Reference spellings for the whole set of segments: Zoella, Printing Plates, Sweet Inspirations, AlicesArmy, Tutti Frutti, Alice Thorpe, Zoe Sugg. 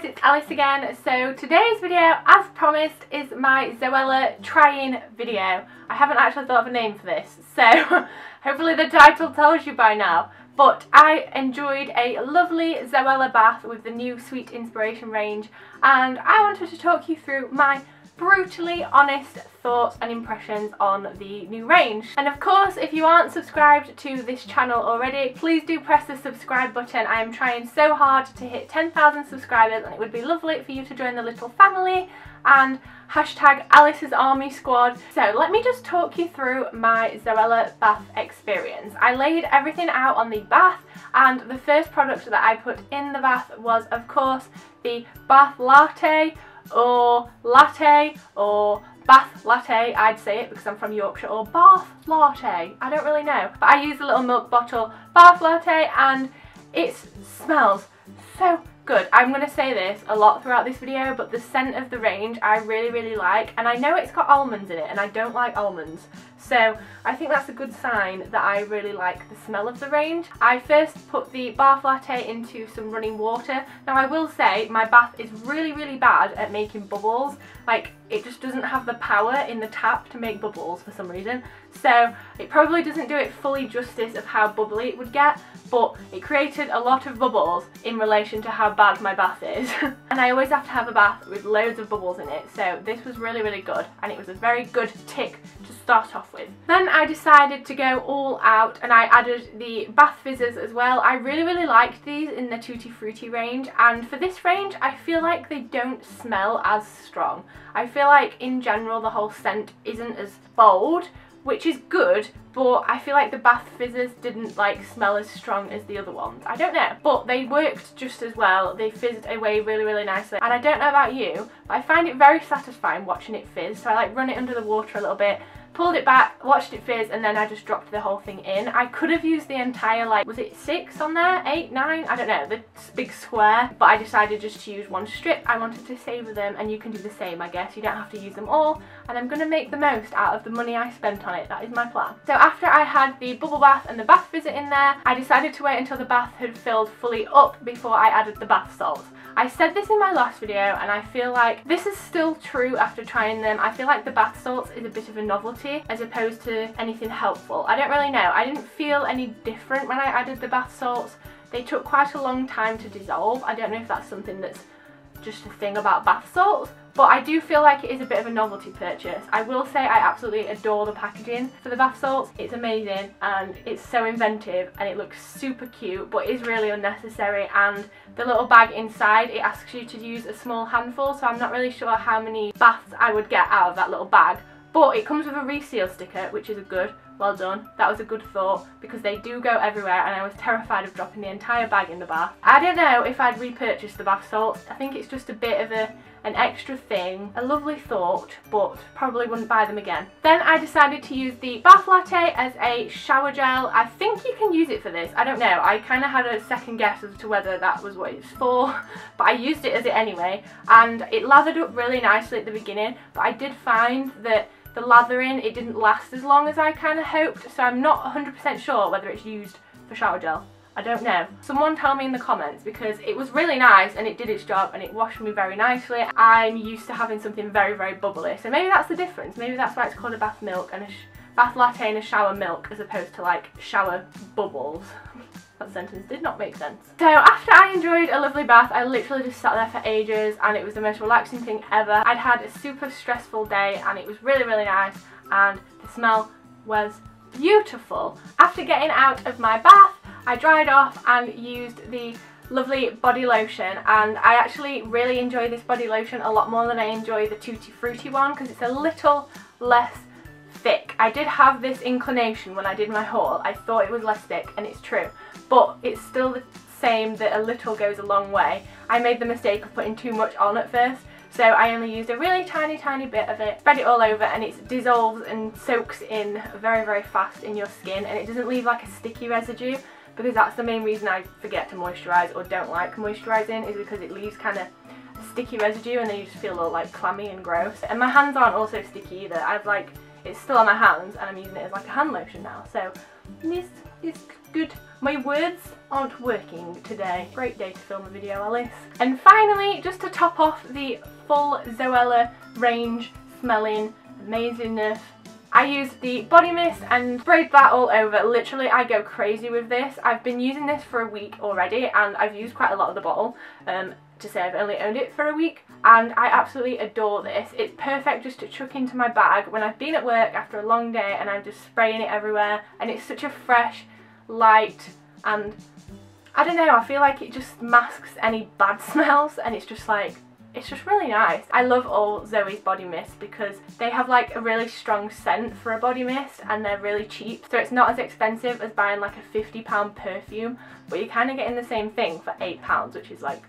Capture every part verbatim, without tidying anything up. guys, it's Alice again. So today's video, as promised, is my Zoella try-in video. I haven't actually thought of a name for this, so hopefully the title tells you by now. But I enjoyed a lovely Zoella bath with the new Sweet Inspiration range, and I wanted to talk you through my brutally honest thoughts and impressions on the new range. And of course, if you aren't subscribed to this channel already, please do press the subscribe button. I am trying so hard to hit ten thousand subscribers, and it would be lovely for you to join the little family and hashtag Alice's Army Squad. So let me just talk you through my Zoella bath experience. I laid everything out on the bath, and the first product that I put in the bath was, of course, the bath latte, or latte, or bath latte, I'd say it because I'm from Yorkshire, or bath latte, I don't really know. But I use a little milk bottle bath latte, and it smells so good. I'm going to say this a lot throughout this video, but the scent of the range I really, really like, and I know it's got almonds in it, and I don't like almonds. So I think that's a good sign that I really like the smell of the range. I first put the bath latte into some running water. Now I will say my bath is really, really bad at making bubbles. Like, it just doesn't have the power in the tap to make bubbles for some reason. So it probably doesn't do it fully justice of how bubbly it would get, but it created a lot of bubbles in relation to how bad my bath is. And I always have to have a bath with loads of bubbles in it. So this was really, really good, and it was a very good tick to start off with. Then I decided to go all out, and I added the bath fizzers as well. I really, really liked these in the Tutti Frutti range, and for this range I feel like they don't smell as strong. I feel like in general the whole scent isn't as bold, which is good, but I feel like the bath fizzers didn't like smell as strong as the other ones. I don't know, but they worked just as well. They fizzed away really, really nicely, and I don't know about you, but I find it very satisfying watching it fizz. So I like run it under the water a little bit, pulled it back, watched it fizz, and then I just dropped the whole thing in. I could have used the entire, like, was it six on there? Eight, nine? I don't know, the big square, but I decided just to use one strip. I wanted to savour them, and you can do the same, I guess. You don't have to use them all, and I'm going to make the most out of the money I spent on it. That is my plan. So after I had the bubble bath and the bath fizzer in there, I decided to wait until the bath had filled fully up before I added the bath salts. I said this in my last video, and I feel like this is still true after trying them. I feel like the bath salts is a bit of a novelty as opposed to anything helpful. I don't really know. I didn't feel any different when I added the bath salts. They took quite a long time to dissolve. I don't know if that's something that's just a thing about bath salts, but I do feel like it is a bit of a novelty purchase. I will say I absolutely adore the packaging for the bath salts. It's amazing, and it's so inventive, and it looks super cute, but is really unnecessary. And the little bag inside, it asks you to use a small handful, so I'm not really sure how many baths I would get out of that little bag. But it comes with a reseal sticker, which is a good, well done, that was a good thought, because they do go everywhere, and I was terrified of dropping the entire bag in the bath. I don't know if I'd repurchase the bath salts. I think it's just a bit of a an extra thing, a lovely thought, but probably wouldn't buy them again. Then I decided to use the bath latte as a shower gel. I think you can use it for this, I don't know. I kind of had a second guess as to whether that was what it's for, but I used it as it anyway, and it lathered up really nicely at the beginning, but I did find that the lathering, it didn't last as long as I kind of hoped, so I'm not one hundred percent sure whether it's used for shower gel. I don't know. Someone tell me in the comments, because it was really nice, and it did its job, and it washed me very nicely. I'm used to having something very, very bubbly, so maybe that's the difference. Maybe that's why it's called a bath milk and a sh bath latte and a shower milk, as opposed to like shower bubbles. That sentence did not make sense. So after I enjoyed a lovely bath, I literally just sat there for ages, and it was the most relaxing thing ever. I'd had a super stressful day, and it was really, really nice, and the smell was beautiful. After getting out of my bath, I dried off and used the lovely body lotion, and I actually really enjoy this body lotion a lot more than I enjoy the Tutti Frutti one, because it's a little less thick. I did have this inclination when I did my haul. I thought it was less thick, and it's true, but it's still the same, that a little goes a long way. I made the mistake of putting too much on at first, so I only used a really tiny, tiny bit of it, spread it all over, and it dissolves and soaks in very, very fast in your skin, and it doesn't leave like a sticky residue, because that's the main reason I forget to moisturise or don't like moisturising, is because it leaves kind of sticky residue, and then you just feel all like clammy and gross. And my hands aren't also sticky either. I've like, it's still on my hands, and I'm using it as like a hand lotion now, so this is good My words aren't working today. Great day to film a video, Alice. And finally, just to top off the full Zoella range, smelling amazingness, I used the body mist and sprayed that all over. Literally, I go crazy with this. I've been using this for a week already, and I've used quite a lot of the bottle. Um, to say I've only owned it for a week, and I absolutely adore this. It's perfect just to chuck into my bag when I've been at work after a long day, and I'm just spraying it everywhere, and it's such a fresh, light, and I don't know, I feel like it just masks any bad smells, and it's just like, it's just really nice. I love all Zoe's body mists because they have like a really strong scent for a body mist, and they're really cheap, so it's not as expensive as buying like a fifty pound perfume, but you're kind of getting the same thing for eight pounds, which is like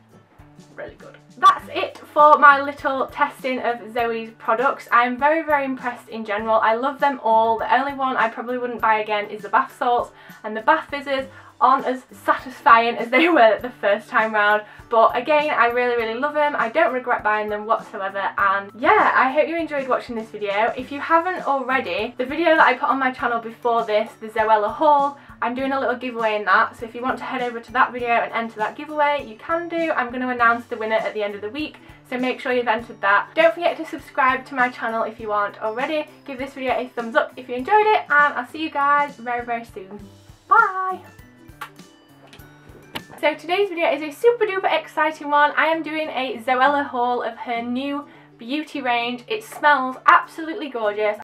really good. That's it for my little testing of Zoe's products. I'm very very impressed in general. I love them all. The only one I probably wouldn't buy again is the bath salts, and the bath fizzers aren't as satisfying as they were the first time round, but again I really really love them. I don't regret buying them whatsoever, and yeah, I hope you enjoyed watching this video. If you haven't already, the video that I put on my channel before this, the Zoella haul, I'm doing a little giveaway in that, so if you want to head over to that video and enter that giveaway, you can do. I'm going to announce the winner at the end of the week, so make sure you've entered that. Don't forget to subscribe to my channel if you aren't already. Give this video a thumbs up if you enjoyed it, and I'll see you guys very very soon. Bye! So today's video is a super duper exciting one. I am doing a Zoella haul of her new beauty range. It smells absolutely gorgeous.